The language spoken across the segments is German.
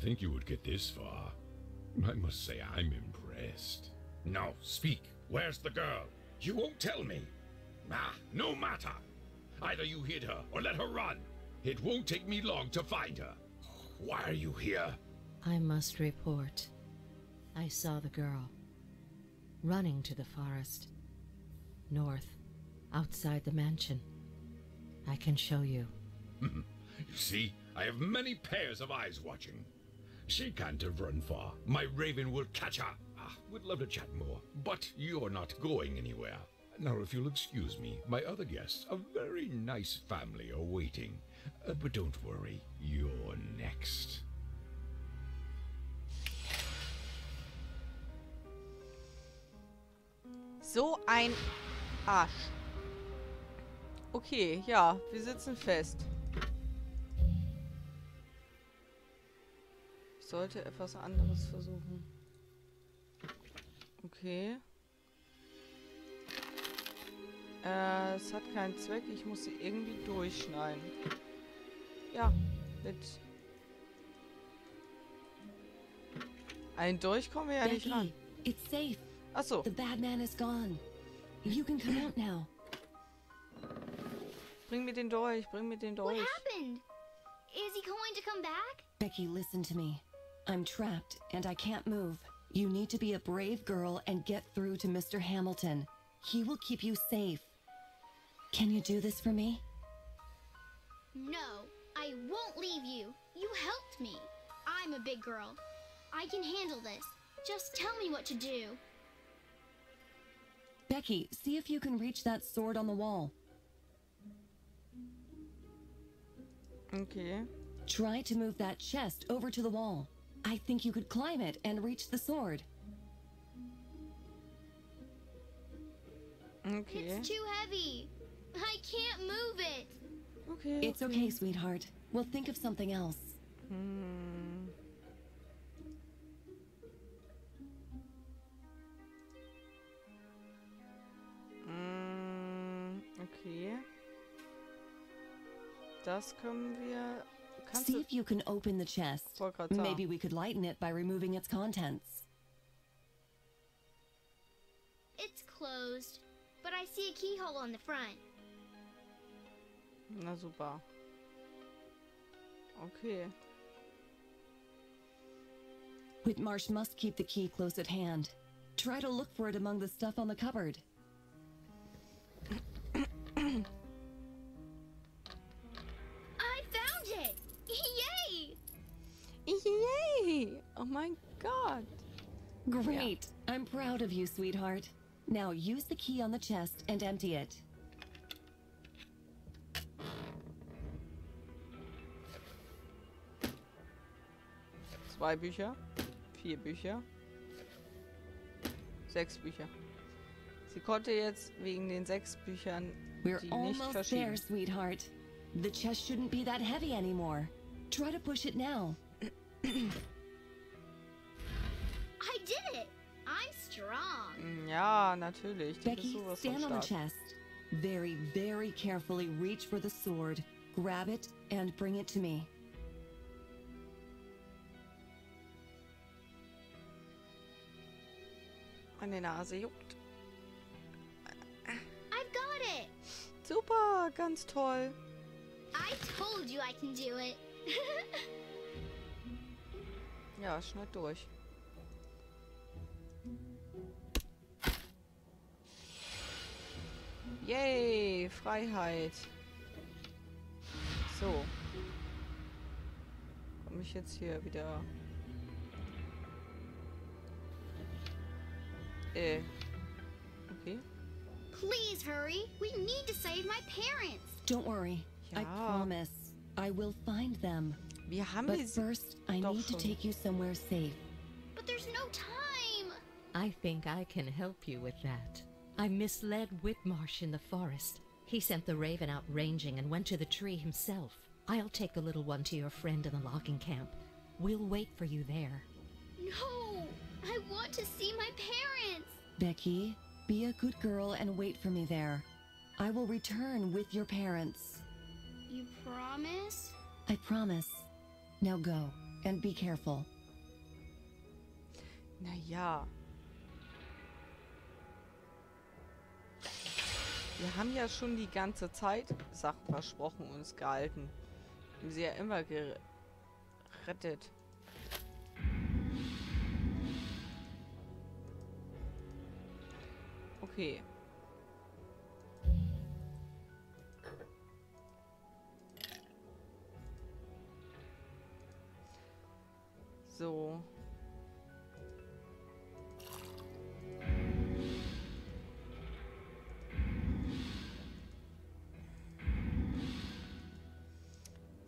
didn't think you would get this far. I must say I'm impressed. No, speak. Where's the girl? You won't tell me. Ah, no matter. Either you hid her or let her run. It won't take me long to find her. Why are you here? I must report. I saw the girl. Running to the forest. North. Outside the mansion. I can show you. You see, I have many pairs of eyes watching. She can't have run far. My raven will catch her. Ah, would love to chat more, but you're not going anywhere. Now, if you'll excuse me, my other guests, a very nice family, are waiting. But don't worry, you're next. So ein Arsch. Okay, ja, wir sitzen fest. Ich sollte etwas anderes versuchen. Okay. Es hat keinen Zweck. Ich muss sie irgendwie durchschneiden. Ja, mit... Ein Durch kommen wir ja nicht ran. Ach so. Bring mir den Dolch, bring mir den Dolch. What happened? Is he going to come back? Becky, listen to me. I'm trapped and I can't move. You need to be a brave girl and get through to Mr. Hamilton. He will keep you safe. Can you do this for me? No, I won't leave you. You helped me. I'm a big girl. I can handle this. Just tell me what to do. Becky, see if you can reach that sword on the wall. Okay. Try to move that chest over to the wall. I think you could climb it and reach the sword. Okay. It's too heavy. I can't move it. Okay. It's okay, sweetheart. We'll think of something else. Okay. Das können wir. See if you can open the chest. Maybe we could lighten it by removing its contents. It's closed, but I see a keyhole on the front. Na super. Okay. Whitmarsh must keep the key close at hand. Try to look for it among the stuff on the cupboard. Yay! Oh my god. Great. Yeah. I'm proud of you, sweetheart. Now use the key on the chest and empty it. Zwei Bücher, vier Bücher, sechs Bücher. Sie konnte jetzt wegen den sechs Büchern die nicht verschieben. We're almost there, sweetheart. The chest shouldn't be that heavy anymore. Try to push it now. I did it. I'm strong. Ja, natürlich. Die Becky, stand on the chest. Very, very carefully reach for the sword, grab it, and bring it to me. Meine Nase juckt. I've got it. Super, ganz toll. I told you I can do it. Ja, schneid durch. Yay, Freiheit. So. Komme ich jetzt hier wieder... Okay. Please hurry. We need to save my parents. Don't worry. Ja. I promise. I will find them. Wir haben sie first, I need to take you somewhere safe. But there's no time. I think I can help you with that. I misled Whitmarsh in the forest. He sent the raven out ranging and went to the tree himself. I'll take the little one to your friend in the logging camp. We'll wait for you there. No, I want to see my parents. Becky, be a good girl and wait for me there. I will return with your parents. You promise? I promise. Now go. And be careful. Na ja. Wir haben ja schon die ganze Zeit Sachen versprochen, uns gehalten. Wir haben sie ja immer gerettet. Okay. So.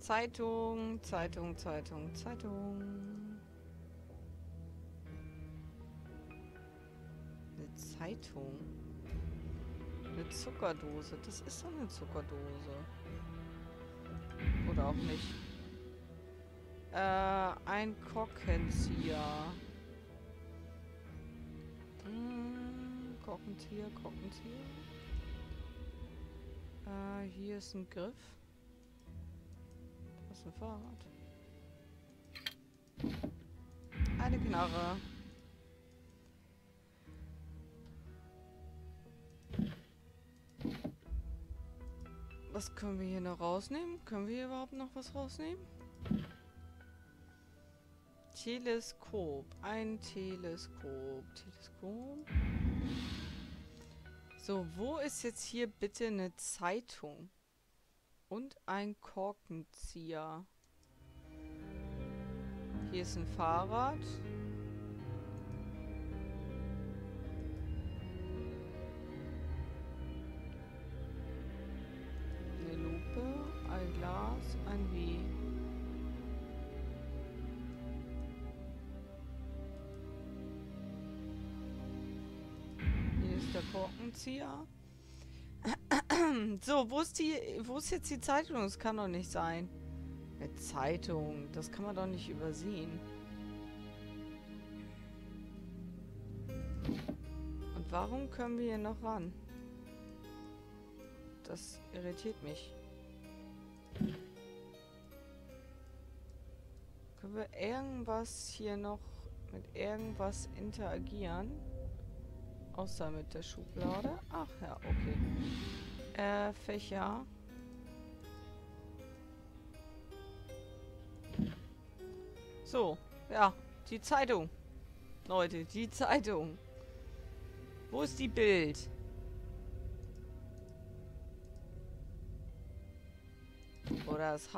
Zeitung, Zeitung, Zeitung, Zeitung. Eine Zeitung. Eine Zuckerdose. Das ist doch eine Zuckerdose. Oder auch nicht. Ein Korkenzieher. Korkenzieher, Korkenzieher. Hier ist ein Griff. Das ist ein Fahrrad. Eine Knarre. Was können wir hier noch rausnehmen? Können wir hier überhaupt noch was rausnehmen? Teleskop. Ein Teleskop. Teleskop. So, wo ist jetzt hier bitte eine Zeitung? Und ein Korkenzieher. Hier ist ein Fahrrad. Eine Lupe, ein Glas, ein W. Hier ist der Korkenzieher. So, wo ist jetzt die Zeitung? Das kann doch nicht sein. Eine Zeitung, das kann man doch nicht übersehen. Und warum können wir hier noch ran? Das irritiert mich. Können wir irgendwas hier noch mit irgendwas interagieren? Außer mit der Schublade. Ach ja, okay. Fächer. So, ja, die Zeitung. Leute, die Zeitung. Wo ist die Bild? Oder das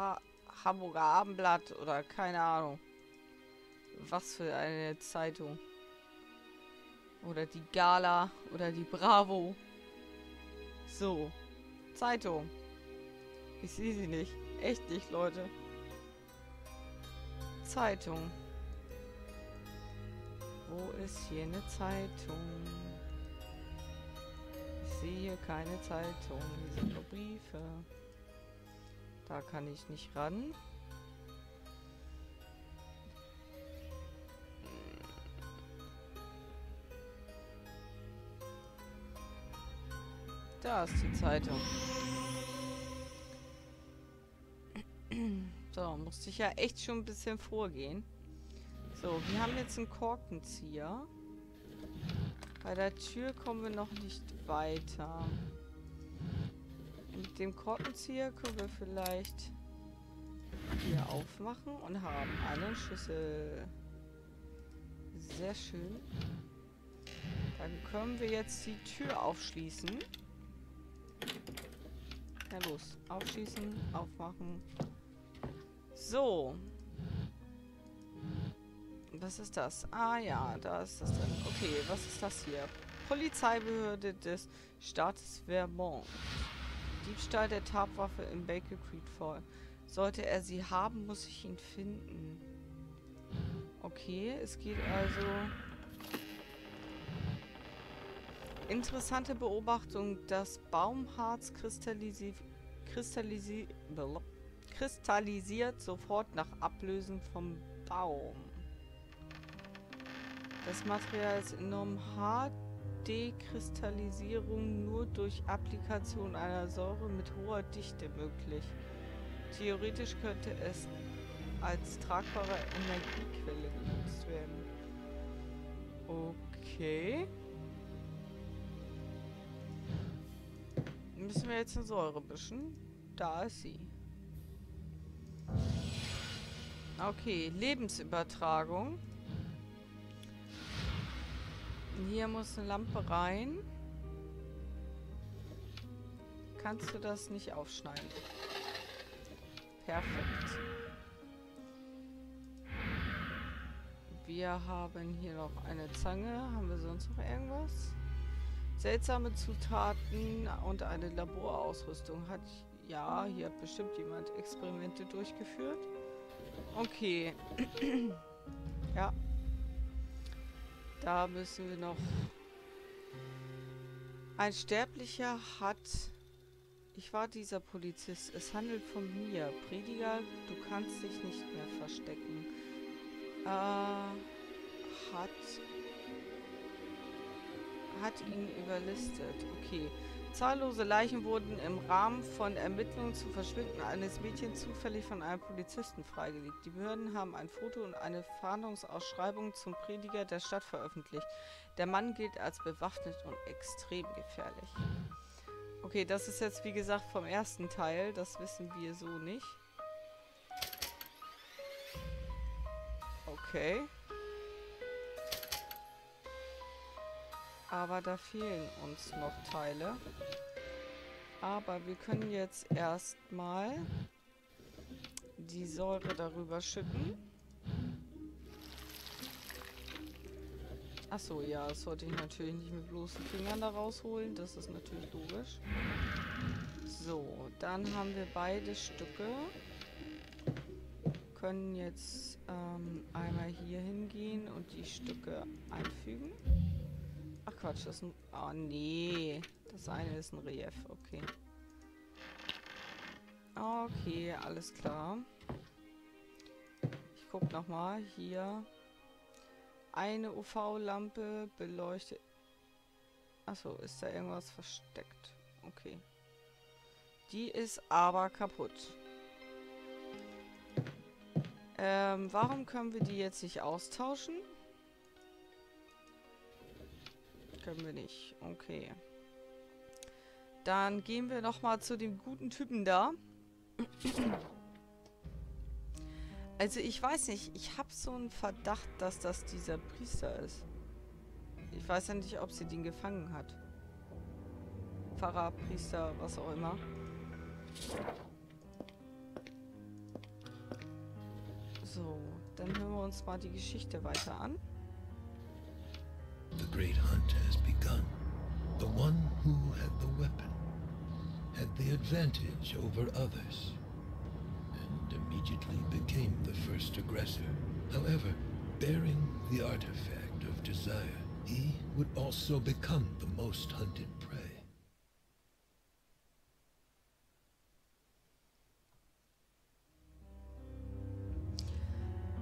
Hamburger Abendblatt oder keine Ahnung. Was für eine Zeitung. Oder die Gala oder die Bravo. So. Zeitung. Ich sehe sie nicht. Echt nicht, Leute. Zeitung. Wo ist hier eine Zeitung? Ich sehe hier keine Zeitung. Hier sind nur Briefe. Da kann ich nicht ran. Da ist die Zeitung. So, musste ich ja echt schon ein bisschen vorgehen. So, wir haben jetzt einen Korkenzieher. Bei der Tür kommen wir noch nicht weiter. Mit dem Korkenzieher können wir vielleicht hier aufmachen und haben eine Schüssel. Sehr schön. Dann können wir jetzt die Tür aufschließen. Na los, aufschießen, aufmachen. So. Was ist das? Ah ja, da ist das drin. Okay, was ist das hier? Polizeibehörde des Staates Vermont. Diebstahl der Tatwaffe in Baker Creek vor. Sollte er sie haben, muss ich ihn finden. Okay, es geht also... Interessante Beobachtung, das Baumharz kristallisiert sofort nach Ablösen vom Baum. Das Material ist enorm hart. Dekristallisierung nur durch Applikation einer Säure mit hoher Dichte möglich. Theoretisch könnte es als tragbare Energiequelle genutzt werden. Okay. Müssen wir jetzt eine Säure mischen? Da ist sie. Okay, Lebensübertragung. Hier muss eine Lampe rein. Kannst du das nicht aufschneiden? Perfekt. Wir haben hier noch eine Zange. Haben wir sonst noch irgendwas? Seltsame Zutaten und eine Laborausrüstung. Hat ja, hier hat bestimmt jemand Experimente durchgeführt. Okay. Ja. Da müssen wir noch... Ein Sterblicher hat... Ich war dieser Polizist. Es handelt von mir. Prediger, du kannst dich nicht mehr verstecken. Hat ihn überlistet. Okay. Zahllose Leichen wurden im Rahmen von Ermittlungen zum Verschwinden eines Mädchens zufällig von einem Polizisten freigelegt. Die Behörden haben ein Foto und eine Fahndungsausschreibung zum Prediger der Stadt veröffentlicht. Der Mann gilt als bewaffnet und extrem gefährlich. Okay, das ist jetzt wie gesagt vom ersten Teil. Das wissen wir so nicht. Okay. Aber da fehlen uns noch Teile. Aber wir können jetzt erstmal die Säure darüber schütten. Achso, ja, das sollte ich natürlich nicht mit bloßen Fingern da rausholen. Das ist natürlich logisch. So, dann haben wir beide Stücke. Können jetzt einmal hier hingehen und die Stücke einfügen. Ach Quatsch, das ist ein... Ah, nee. Das eine ist ein Relief, okay. Okay, alles klar. Ich guck nochmal. Hier... Eine UV-Lampe beleuchtet... Achso, ist da irgendwas versteckt? Okay. Die ist aber kaputt. Warum können wir die jetzt nicht austauschen? Können wir nicht. Okay. Dann gehen wir nochmal zu dem guten Typen da. Also ich weiß nicht, ich habe so einen Verdacht, dass das dieser Priester ist. Ich weiß ja nicht, ob sie den gefangen hat. Pfarrer, Priester, was auch immer. So, dann hören wir uns mal die Geschichte weiter an. The great hunt has begun. The one who had the weapon had the advantage over others. Immediately became the first aggressor. However, bearing the artifact of desire, he would also become the most hunted prey.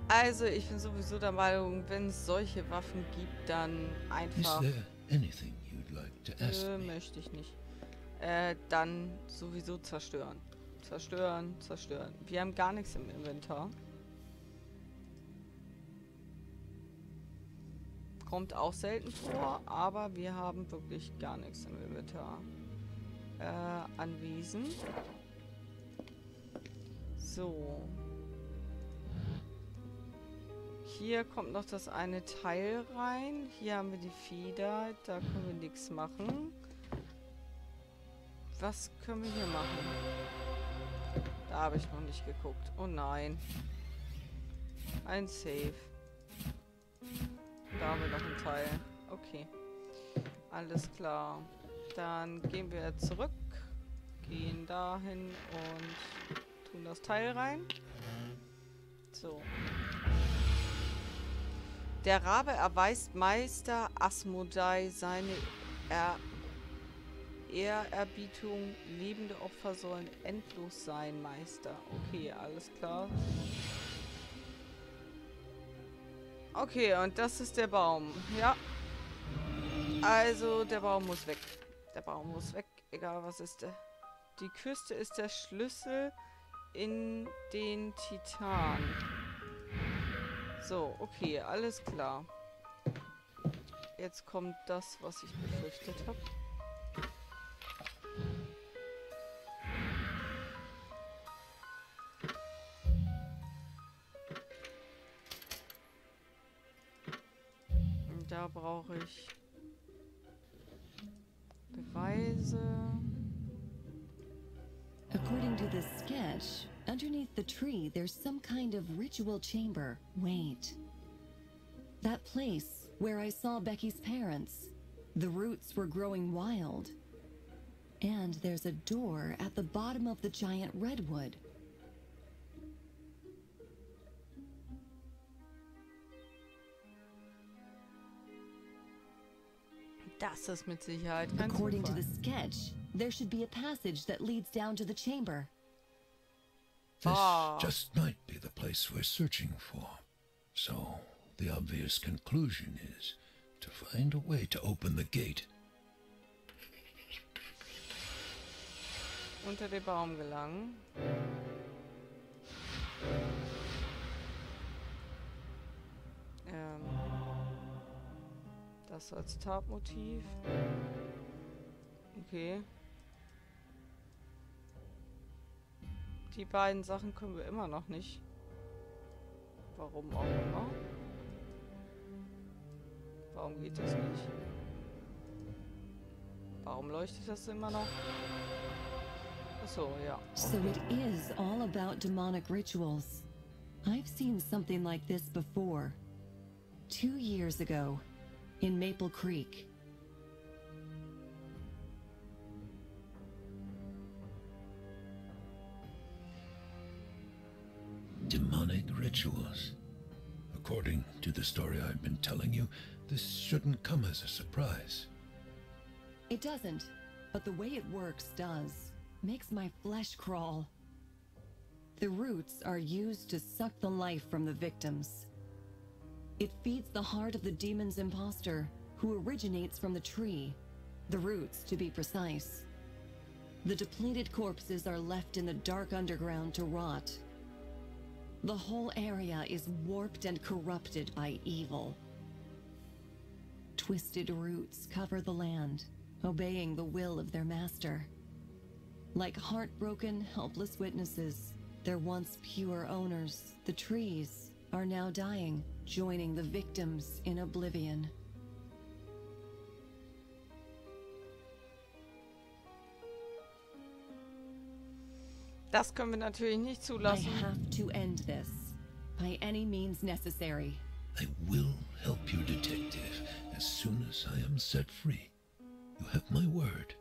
Also, ich bin sowieso der Meinung, wenn es solche Waffen gibt, dann einfach... Is there anything you'd like to ask me? Möchte ich nicht. Dann sowieso zerstören. Zerstören, zerstören. Wir haben gar nichts im Inventar. Kommt auch selten vor, aber wir haben wirklich gar nichts im Inventar. Anwesen. So. Hier kommt noch das eine Teil rein. Hier haben wir die Feder. Da können wir nichts machen. Was können wir hier machen? Da habe ich noch nicht geguckt. Oh nein. Ein Save. Da haben wir noch einen Teil. Okay. Alles klar. Dann gehen wir zurück. Gehen dahin und tun das Teil rein. So. Der Rabe erweist Meister Asmodai seine Ehrerbietung, lebende Opfer sollen endlos sein, Meister. Okay, alles klar. Okay, und das ist der Baum. Ja. Also, der Baum muss weg. Der Baum muss weg, egal was ist. Die Küste ist der Schlüssel in den Titan. So, okay, alles klar. Jetzt kommt das, was ich befürchtet habe. Und da brauche ich Beweise. According to this sketch, underneath the tree there's some kind of ritual chamber. Wait. That place where I saw Becky's parents. The roots were growing wild. And there's a door at the bottom of the giant redwood. Das ist mit Sicherheit kein Zufall. According to the sketch, there should be a passage that leads down to the chamber. This just might be the place we're searching for. So the obvious conclusion is to find a way to open the gate. Unter den Baum gelangen. Das als Tatmotiv. Okay. Die beiden Sachen können wir immer noch nicht. Warum auch immer. Warum geht das nicht? Warum leuchtet das immer noch? Achso, ja. So it is all about demonic rituals. I've seen something like this before. 2 years ago in Maple Creek. Demonic rituals. According to the story I've been telling you, this shouldn't come as a surprise. It doesn't, but the way it works does. Makes my flesh crawl. The roots are used to suck the life from the victims. It feeds the heart of the demon's imposter, who originates from the tree. The roots, to be precise. The depleted corpses are left in the dark underground to rot. The whole area is warped and corrupted by evil. Twisted roots cover the land, obeying the will of their master. Like heartbroken, helpless witnesses, their once pure owners, the trees, are now dying, joining the victims in oblivion. Das können wir natürlich nicht zulassen. I have to end this by any means necessary. I will help you, detective, as soon as I am set free. You have my word.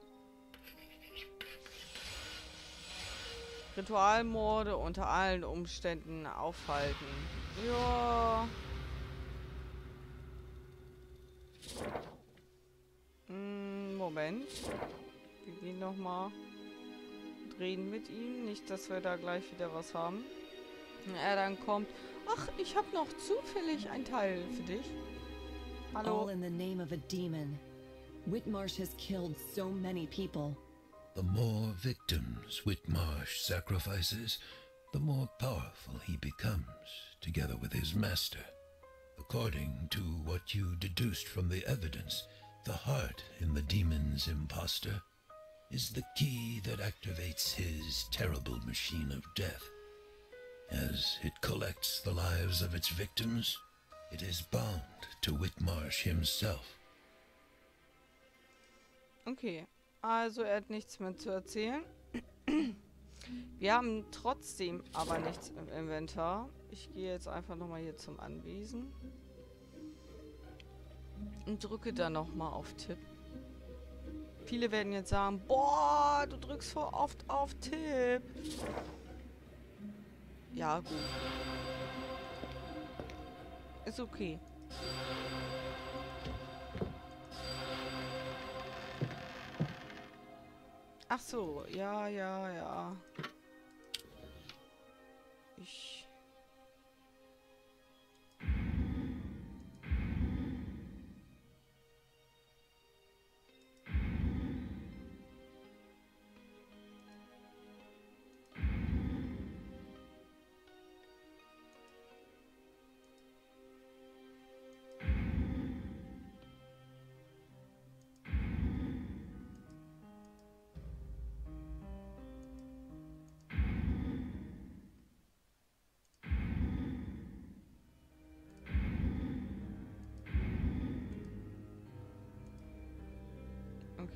Ritualmorde unter allen Umständen aufhalten. Ja. Moment. Wir gehen nochmal. Reden mit ihm. Nicht, dass wir da gleich wieder was haben. Wenn er dann kommt. Ach, ich habe noch zufällig ein Teil für dich. Hallo. All in the name of a demon. Whitmarsh has killed so many people. The more victims Whitmarsh sacrifices, the more powerful he becomes, together with his master. According to what you deduced from the evidence, the heart in the demon's imposter is the key that activates his terrible machine of death. As it collects the lives of its victims, it is bound to Whitmarsh himself. Okay. Also, er hat nichts mehr zu erzählen. Wir haben trotzdem aber nichts im Inventar. Ich gehe jetzt einfach nochmal hier zum Anwesen. Und drücke dann nochmal auf Tipp. Viele werden jetzt sagen, boah, du drückst voll oft auf Tipp. Ja, gut. Ist okay. Ach so, ja, ja, ja. Ich.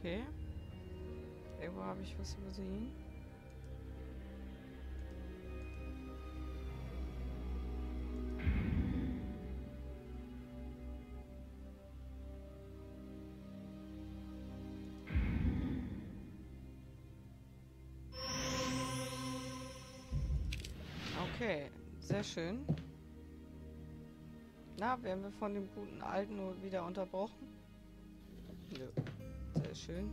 Okay. Irgendwo habe ich was übersehen. Okay, sehr schön. Na, werden wir von dem guten Alten nur wieder unterbrochen? Nö. Sehr schön.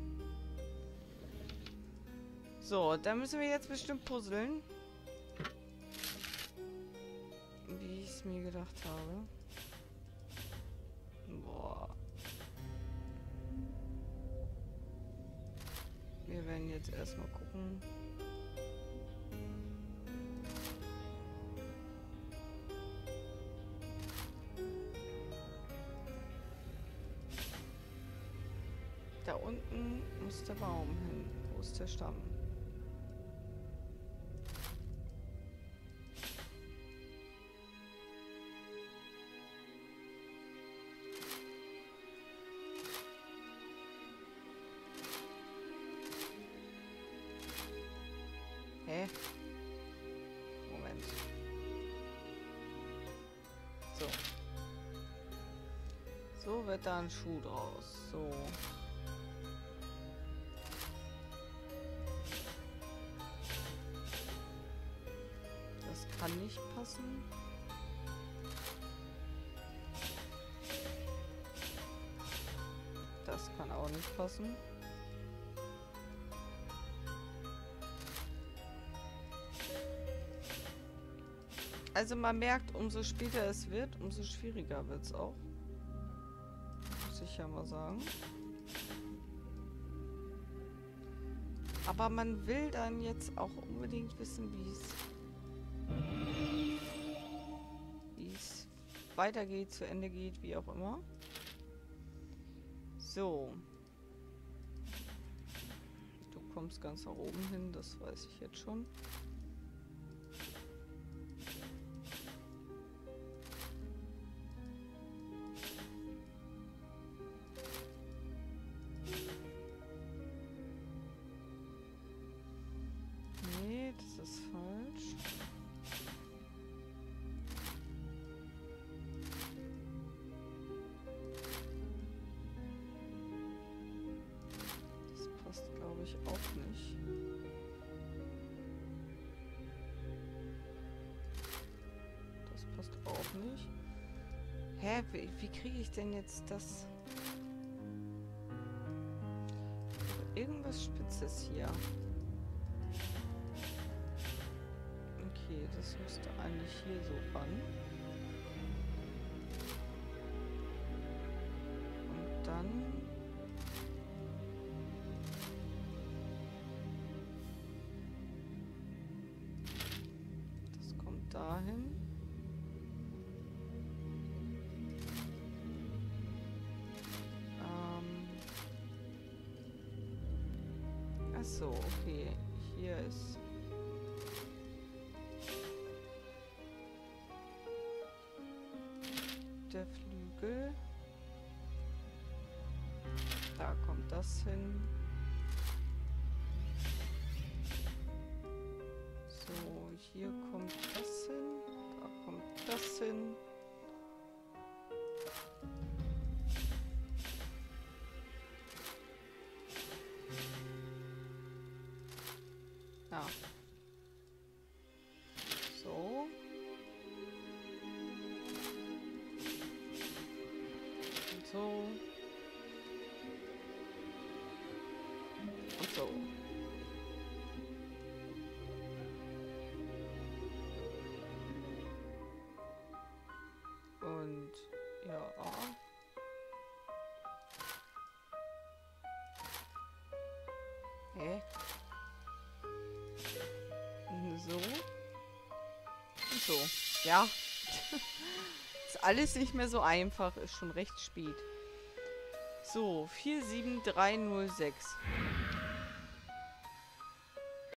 So, dann müssen wir jetzt bestimmt puzzeln. Wie ich es mir gedacht habe. Boah. Wir werden jetzt erstmal gucken. Da unten muss der Baum hin. Wo ist der Stamm? Hä? Moment. So. So wird da ein Schuh draus. So. Kann nicht passen. Das kann auch nicht passen. Also man merkt, umso später es wird, umso schwieriger wird es auch. Muss ich ja mal sagen. Aber man will dann jetzt auch unbedingt wissen, wie es weitergeht, zu Ende geht, wie auch immer. So. Du kommst ganz nach oben hin, das weiß ich jetzt schon. Nee, das ist falsch. Nicht. Hä, wie kriege ich denn jetzt das? Irgendwas Spitzes hier. Okay, das müsste eigentlich hier so ran. Und dann... Das kommt dahin. So, okay, hier ist... der Flügel. Da kommt das hin. So, hier kommt das hin. Da kommt das hin. So. Und so. Und so. Und ja. Hä? So. Und so. Ja. Ist alles nicht mehr so einfach. Ist schon recht spät. So. 47306.